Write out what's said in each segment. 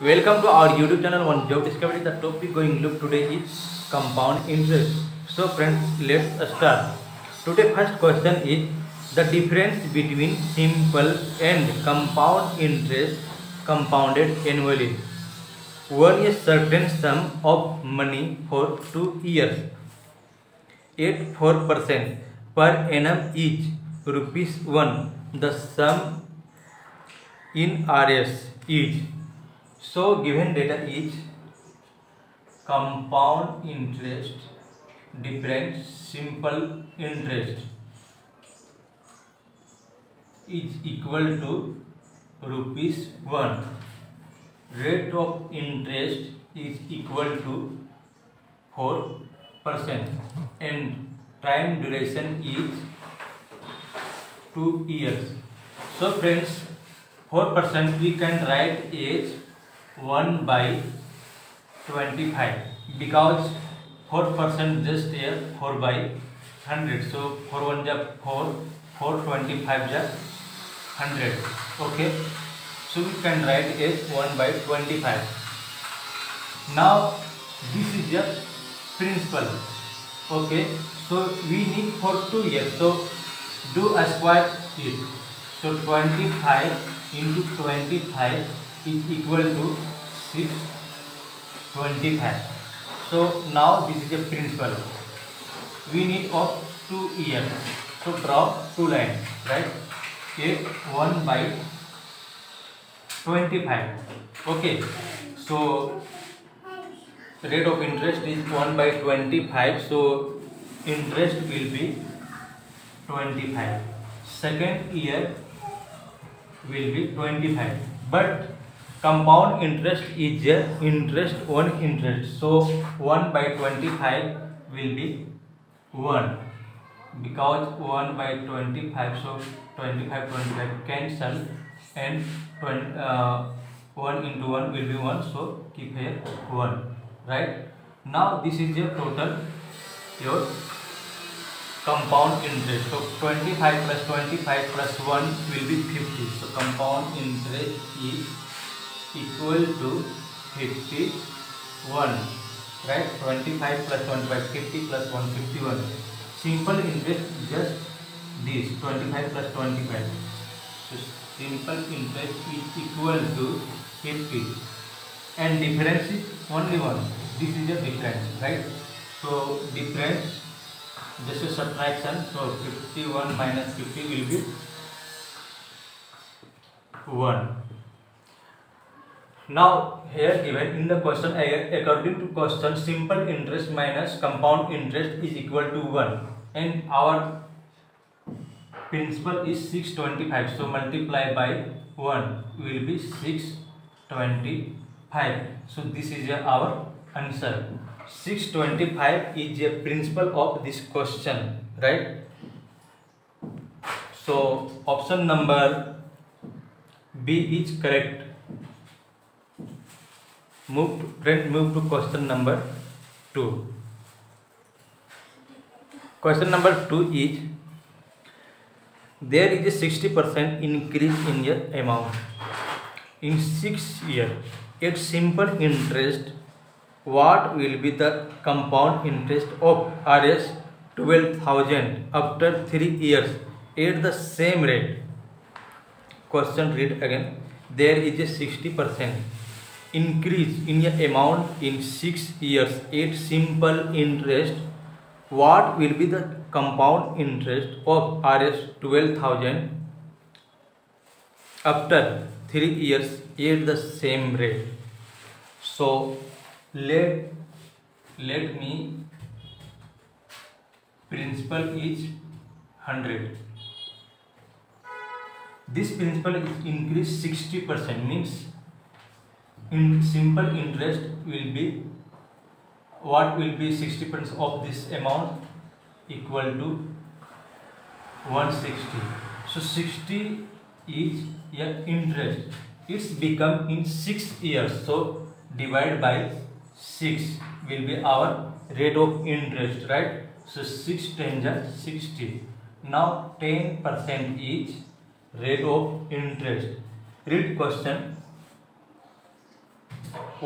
Welcome to our YouTube channel One Job Discovery. The topic going look today is compound interest. So friends, let's start. Today first question is the difference between simple and compound interest compounded annually. One is certain sum of money for 2 years at 4% per annum each ₹1. The sum in Rs is. So given data is compound interest, difference, simple interest is equal to ₹1. Rate of interest is equal to 4% and time duration is 2 years. So friends, 4% we can write as 1/25 because 4% just here 4/100. So 4 1 4, 4 25 100. Okay. So we can write as 1/25. Now this is just principal. Okay. So we need for 2 years. So do a square it. So 25 into 25. Is equal to 625. So now this is a principal. We need of 2 years. So draw two lines, right? A 1/25. Okay. So rate of interest is 1/25. So interest will be 25. Second year will be 25. But compound interest is interest on interest. So 1/25 will be 1 because 1/25, so 25 cancel and 1 into 1 will be 1, so keep here 1, right? Now this is your total, your compound interest. So 25 plus 25 plus 1 will be 50. So compound interest is equal to 51, right? 25 plus 25, 50 plus 1, 51. Simple interest just this, 25 plus 25. So simple interest is equal to 50. And difference is only 1. This is the difference, right? So difference, this is subtraction. So 51 minus 50 will be 1. Now here given in the question, according to question, simple interest minus compound interest is equal to 1 and our principal is 625, so multiply by 1 will be 625. So this is our answer. 625 is a principal of this question, right? So option number B is correct. Move to question number 2. Question number 2 is there is a 60% increase in your amount in 6 years. At simple interest, what will be the compound interest of Rs 12,000 after 3 years at the same rate? Question read again. There is a 60% increase in your amount in 6 years at simple interest. What will be the compound interest of Rs 12,000 after 3 years at the same rate? So let me, principal is 100. This principal is increased 60%, means in simple interest will be, what will be 60% of this amount? Equal to 160. So 60 is your interest. It's become in 6 years. So divide by 6 will be our rate of interest, right? So 6 times 60. Now 10% is rate of interest. Read question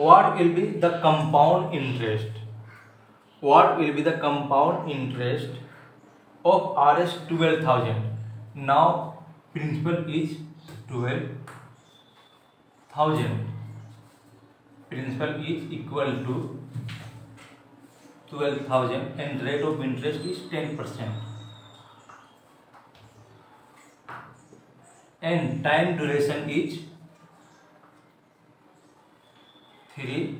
what will be the compound interest? What will be the compound interest of Rs 12,000? Now principal is 12,000. Principal is equal to 12,000 and rate of interest is 10%. And time duration is 3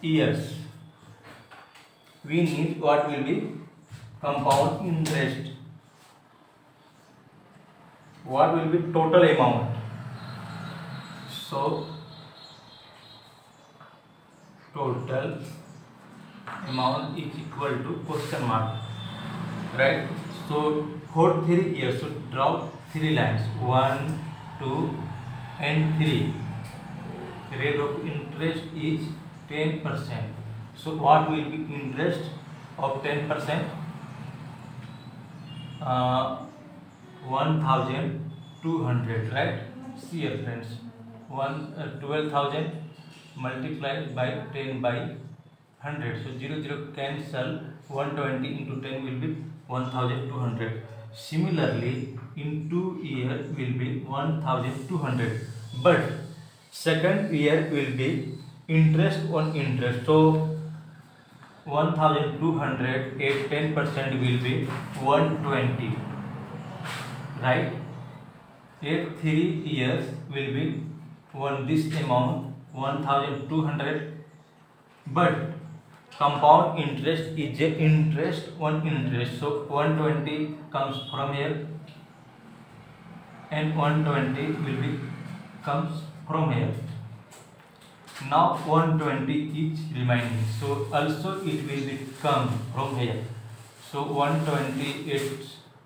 years. We need what will be compound interest. What will be total amount? So total amount is equal to question mark, right? So for 3 years, so draw 3 lines, 1, 2, and 3. Rate of interest is 10%. So what will be interest of 10%? 1,200, right? See your friends, 12,000 multiplied by 10 by 100. So 0 0 cancel, 120 into 10 will be 1,200. Similarly, in 2 years will be 1,200. But second year will be interest on interest. So 1,200 at 10% will be 120, right? At 3 years will be this amount 1,200. But compound interest is a interest on interest. So 120 comes from here and 120 will be comes from here. Now 120 is remaining, so also it will be come from here. So 120 at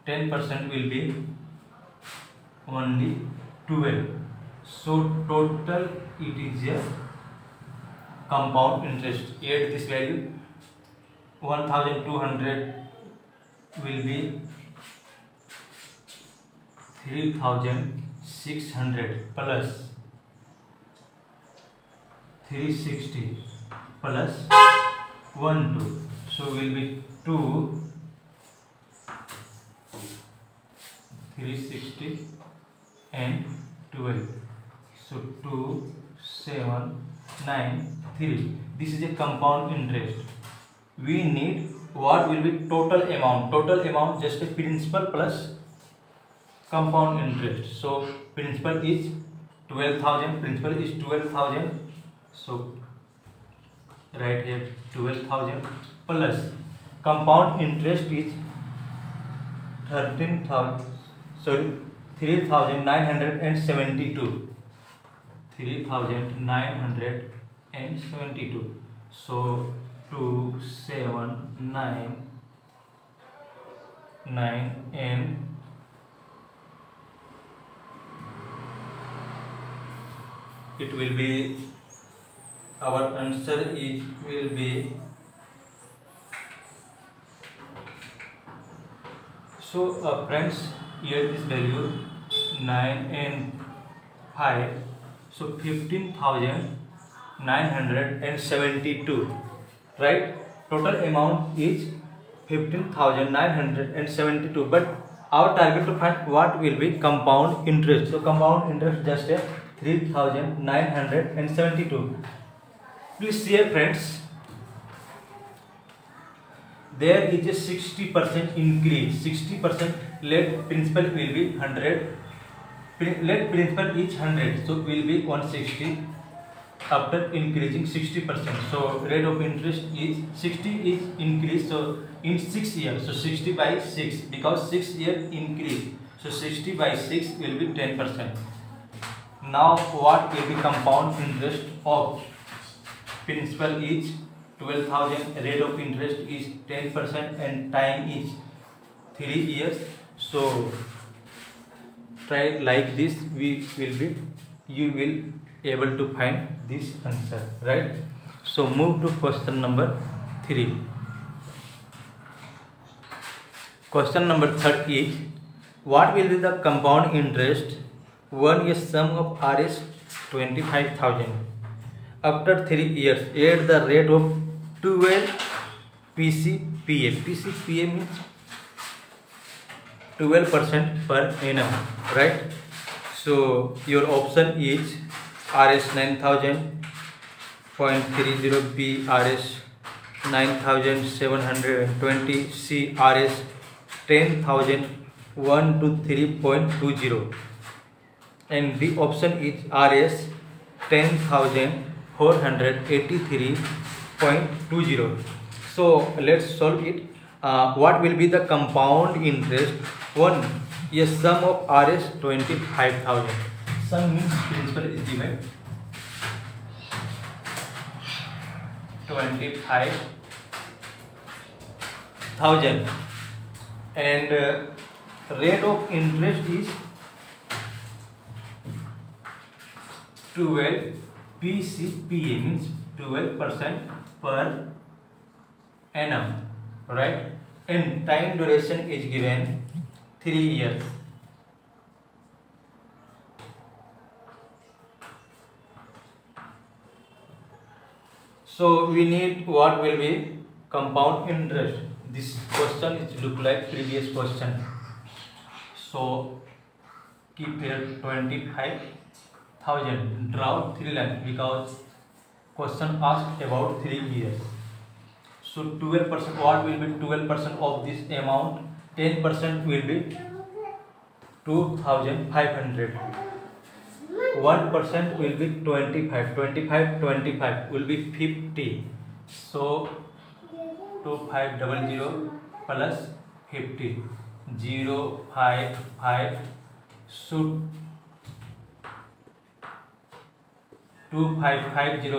10% will be only 12. So total it is a compound interest. Add this value, 1,200 will be 3,600 plus 360 plus 12, so will be 2, 360 and 12, so 2, 7, 9, 3. This is a compound interest. We need what will be total amount. Total amount just a principal plus compound interest. So principal is 12,000. Principal is 12,000. So right here 12,000 plus compound interest is 3,972. 3,972. So 2, 7, 9, 9 and 9. It will be our answer. It will be, so friends, here is value 9 and 5, so 15,972, right? Total amount is 15,972, but our target to find what will be compound interest. So compound interest just a 3,972. Please see friends, there is a 60% increase. 60%, let principal will be 100. Let principal is 100, so will be 160 after increasing 60%. So rate of interest is 60 is increased. So in 6 years, so 60 by 6, because 6 year increase. So 60 by 6 will be 10%. Now what will be compound interest of? Principal is 12,000, rate of interest is 10%, and time is 3 years. So try like this, you will able to find this answer, right? So move to question number 3. Question number 3 is, what will be the compound interest when a sum of Rs 25,000 after 3 years at the rate of 12 PCPM. PCPM means 12% per annum, right? So your option is RS 9000.30 B, RS 9720 C, RS 10123.20, and the option is RS 10483.20. So let's solve it. What will be the compound interest? One, yes, sum of RS 25,000. Sum means principal is given. 25,000, and rate of interest is 12 PCPA, means 12% per annum, right? And time duration is given 3 years. So we need what will be compound interest. This question is look like previous question. So keep here 25,000. Draw 3 lines because question asked about 3 years. So 12%. What will be 12% of this amount? 10% will be 2,500. 1% will be 25, 25 will be 50. So 2500 plus 50, 055. So 2550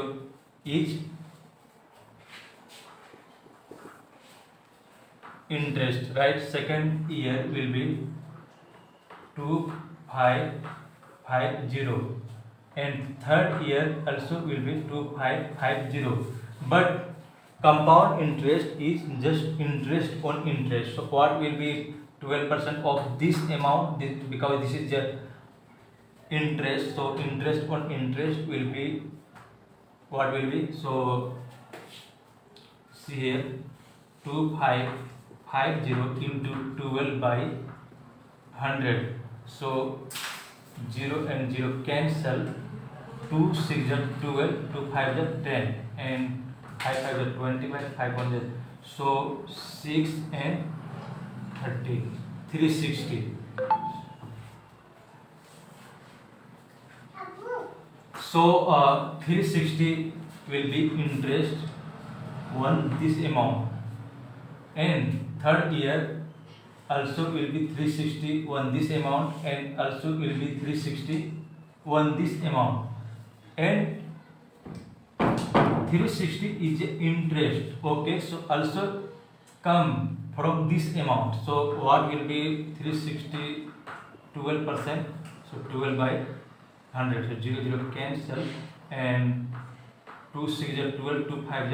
is interest, right? Second year will be 2550, and third year also will be 2550. But compound interest is just interest on interest. So what will be 12% of this amount? This, because this is just interest, so interest on interest will be what will be? So see here 2550 into 12 by 100. So 0 and 0 cancel. 2 6 12, 2 5 10, and 5 5 25, 5 1. So 6 and 30, 360. So 360 will be interest on this amount, and third year also will be 360 on this amount, and also will be 360 on this amount. And 360 is interest. Okay, so also come from this amount. So what will be 360? 12%. So 12 by 100. So 0 0 cancel, and 2 6 12, 2 5.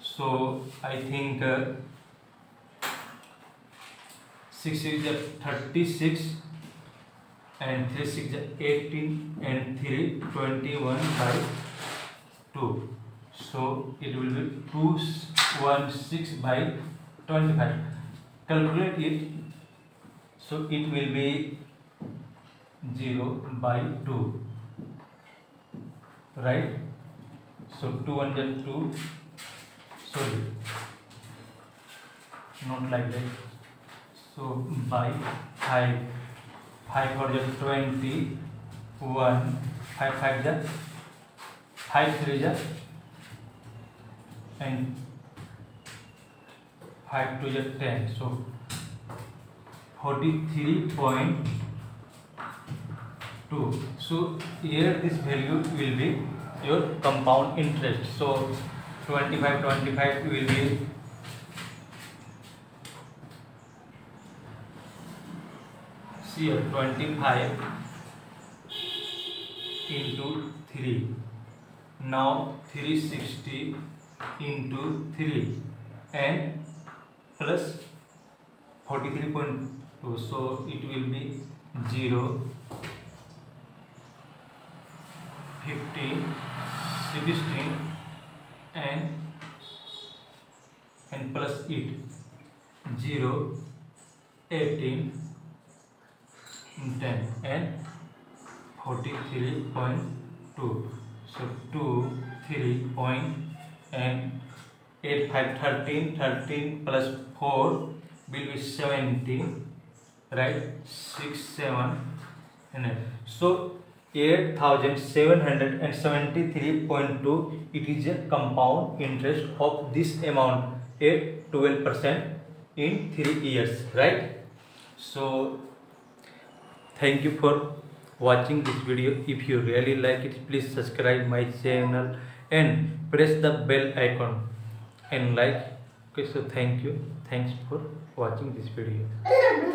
So I think 6 is 36, and 3 6 18, and 3 21 by 2. So it will be 216 by 25. Calculate it. So it will be 0 by 2, right? So 202. Sorry, not like that. So by 5 5 or 21, 5 5 5 3, and 5 2 10. So 43.2. So here this value will be your compound interest. So 25 25 will be 25 into 3. Now 360 into 3, and plus 43.2. So it will be 0, 15, CD string and plus it 0, 18, 10 and 43.2 so 2, 3 and 8, 5, 13, 13 plus 4 will be 17, right? 6, 7 and 8. So 8,773.2. It is a compound interest of this amount at 12% in 3 years, right? So thank you for watching this video. If you really like it, please subscribe my channel and press the bell icon and like. Okay, so thank you. Thanks for watching this video.